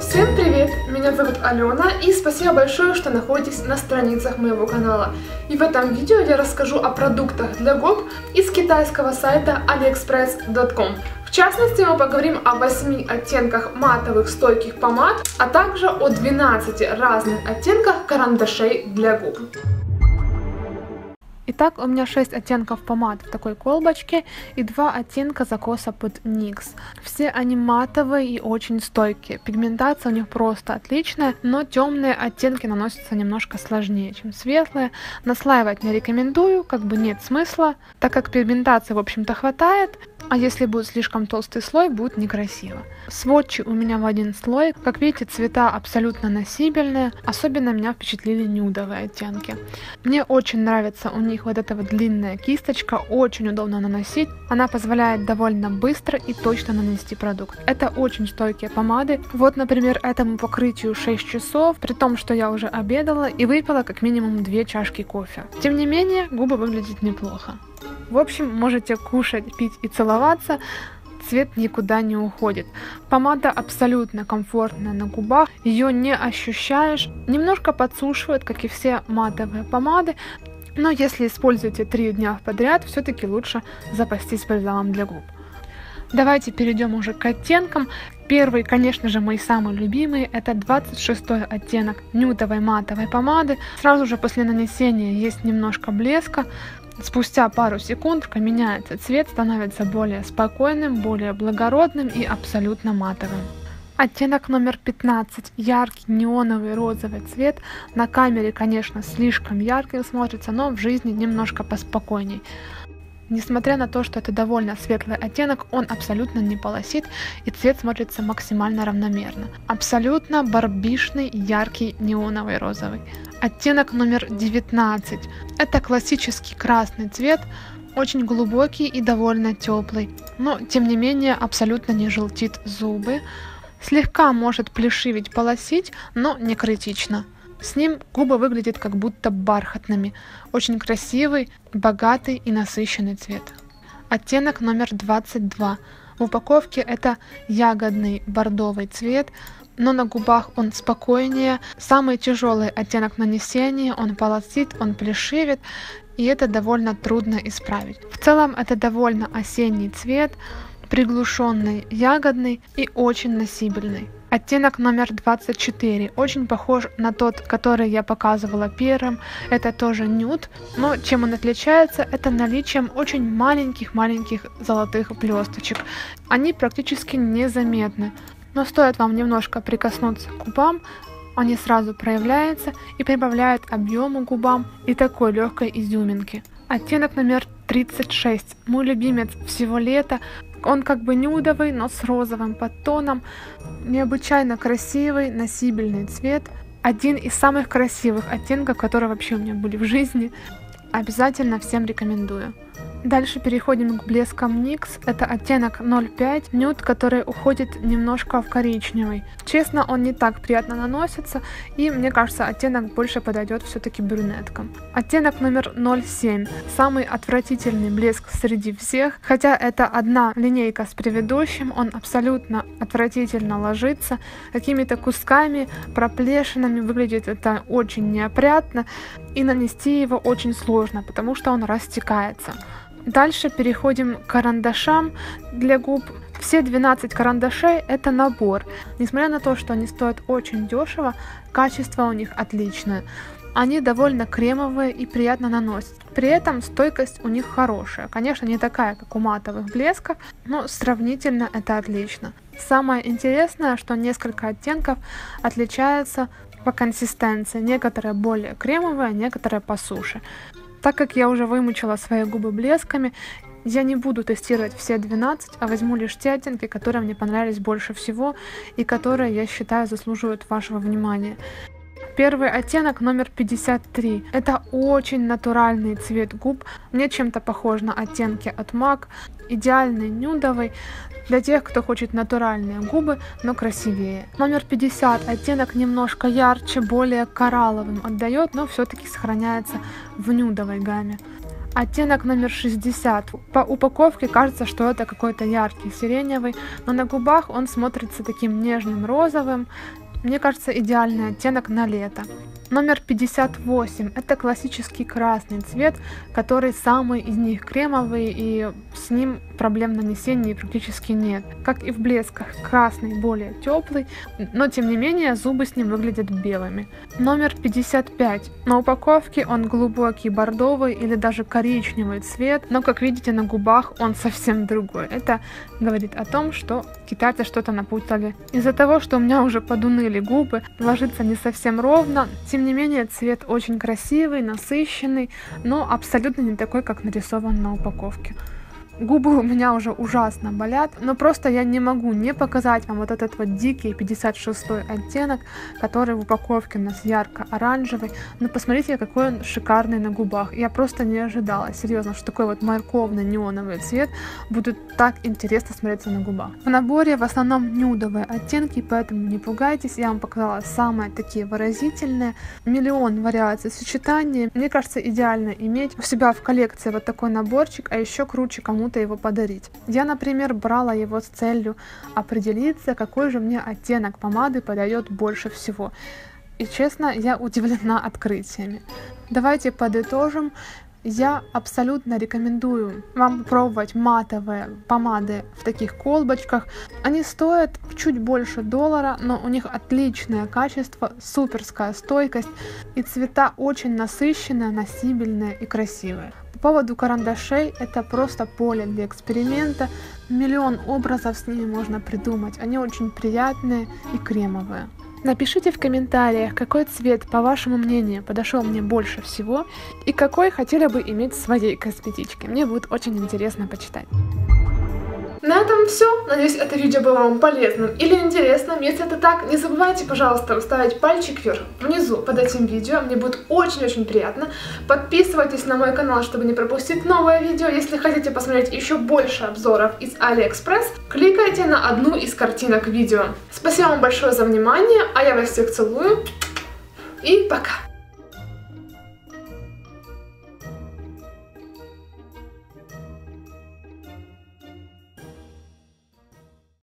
Всем привет! Меня зовут Алена, и спасибо большое, что находитесь на страницах моего канала. И в этом видео я расскажу о продуктах для губ из китайского сайта aliexpress.com. В частности, мы поговорим о 8 оттенках матовых стойких помад, а также о 12 разных оттенках карандашей для губ. Итак, у меня 6 оттенков помад в такой колбочке и 2 оттенка закоса под NYX. Все они матовые и очень стойкие. Пигментация у них просто отличная, но темные оттенки наносятся немножко сложнее, чем светлые. Наслаивать не рекомендую, как бы нет смысла, так как пигментации, в общем-то, хватает. А если будет слишком толстый слой, будет некрасиво. Сводчи у меня в один слой. Как видите, цвета абсолютно носибельные. Особенно меня впечатлили нюдовые оттенки. Мне очень нравится у них вот эта вот длинная кисточка. Очень удобно наносить. Она позволяет довольно быстро и точно нанести продукт. Это очень стойкие помады. Вот, например, этому покрытию 6 часов. При том, что я уже обедала и выпила как минимум 2 чашки кофе. Тем не менее, губы выглядят неплохо. В общем, можете кушать, пить и целоваться, цвет никуда не уходит. Помада абсолютно комфортная на губах, ее не ощущаешь. Немножко подсушивает, как и все матовые помады, но если используете 3 дня подряд, все-таки лучше запастись бальзамом для губ. Давайте перейдем уже к оттенкам. Первый, конечно же, мои самые любимые, это 26-й оттенок нюдовой матовой помады. Сразу же после нанесения есть немножко блеска. Спустя пару секунд меняется цвет, становится более спокойным, более благородным и абсолютно матовым. Оттенок номер 15. Яркий неоновый розовый цвет. На камере, конечно, слишком ярким смотрится, но в жизни немножко поспокойней. Несмотря на то, что это довольно светлый оттенок, он абсолютно не полосит и цвет смотрится максимально равномерно. Абсолютно барбишный, яркий неоновый розовый. Оттенок номер 19. Это классический красный цвет, очень глубокий и довольно теплый, но тем не менее абсолютно не желтит зубы. Слегка может плешивить, полосить, но не критично. С ним губы выглядят как будто бархатными. Очень красивый, богатый и насыщенный цвет. Оттенок номер 22. В упаковке это ягодный бордовый цвет, но на губах он спокойнее. Самый тяжелый оттенок нанесения, он полосит, он плешивит, и это довольно трудно исправить. В целом это довольно осенний цвет, приглушенный, ягодный и очень носибельный. Оттенок номер 24, очень похож на тот, который я показывала первым, это тоже нюд, но чем он отличается, это наличием очень маленьких-маленьких золотых блесточек, они практически незаметны, но стоит вам немножко прикоснуться к губам, они сразу проявляются и прибавляют объему губам и такой легкой изюминки. Оттенок номер 36, мой любимец всего лета. Он как бы нюдовый, но с розовым подтоном. Необычайно красивый, носибельный цвет. Один из самых красивых оттенков, которые вообще у меня были в жизни. Обязательно всем рекомендую. Дальше переходим к блескам NYX. Это оттенок 05, нюд, который уходит немножко в коричневый. Честно, он не так приятно наносится, и мне кажется, оттенок больше подойдет все-таки брюнеткам. Оттенок номер 07. Самый отвратительный блеск среди всех, хотя это одна линейка с предыдущим, он абсолютно отвратительно ложится, какими-то кусками, проплешинами, выглядит это очень неопрятно, и нанести его очень сложно, потому что он растекается. Дальше переходим к карандашам для губ. Все 12 карандашей это набор. Несмотря на то, что они стоят очень дешево, качество у них отличное. Они довольно кремовые и приятно наносят. При этом стойкость у них хорошая. Конечно, не такая, как у матовых блесков, но сравнительно это отлично. Самое интересное, что несколько оттенков отличаются по консистенции. Некоторые более кремовые, некоторые по суше. Так как я уже вымучила свои губы блесками, я не буду тестировать все 12, а возьму лишь те оттенки, которые мне понравились больше всего и которые, я считаю, заслуживают вашего внимания. Первый оттенок номер 53. Это очень натуральный цвет губ. Мне чем-то похож на оттенки от MAC. Идеальный нюдовый для тех, кто хочет натуральные губы, но красивее. Номер 50. Оттенок немножко ярче, более коралловым отдает, но все-таки сохраняется в нюдовой гамме. Оттенок номер 60. По упаковке кажется, что это какой-то яркий сиреневый, но на губах он смотрится таким нежным розовым. Мне кажется, идеальный оттенок на лето. Номер 58. Это классический красный цвет, который самый из них кремовый, и с ним проблем нанесения практически нет. Как и в блесках, красный более теплый, но тем не менее зубы с ним выглядят белыми. Номер 55. На упаковке он глубокий бордовый или даже коричневый цвет, но как видите, на губах он совсем другой. Это говорит о том, что китайцы что-то напутали. Из-за того, что у меня уже подуныли губы, ложится не совсем ровно. Тем не менее, цвет очень красивый, насыщенный, но абсолютно не такой, как нарисован на упаковке. Губы у меня уже ужасно болят, но просто я не могу не показать вам вот этот вот дикий 56-й оттенок, который в упаковке у нас ярко-оранжевый. Но посмотрите, какой он шикарный на губах. Я просто не ожидала, серьезно, что такой вот морковно-неоновый цвет будет так интересно смотреться на губах. В наборе в основном нюдовые оттенки, поэтому не пугайтесь, я вам показала самые такие выразительные. Миллион вариаций сочетаний. Мне кажется, идеально иметь у себя в коллекции вот такой наборчик, а еще круче кому-то его подарить. Я, например, брала его с целью определиться, какой же мне оттенок помады подойдет больше всего. И честно, я удивлена открытиями. Давайте подытожим. Я абсолютно рекомендую вам пробовать матовые помады в таких колбочках. Они стоят чуть больше $1, но у них отличное качество, суперская стойкость и цвета очень насыщенные, носибельные и красивые. По поводу карандашей, это просто поле для эксперимента, миллион образов с ними можно придумать, они очень приятные и кремовые. Напишите в комментариях, какой цвет, по вашему мнению, подошел мне больше всего и какой хотели бы иметь в своей косметичке, мне будет очень интересно почитать. На этом все. Надеюсь, это видео было вам полезным или интересным. Если это так, не забывайте, пожалуйста, ставить пальчик вверх внизу под этим видео. Мне будет очень-очень приятно. Подписывайтесь на мой канал, чтобы не пропустить новое видео. Если хотите посмотреть еще больше обзоров из AliExpress, кликайте на одну из картинок видео. Спасибо вам большое за внимание, а я вас всех целую и пока!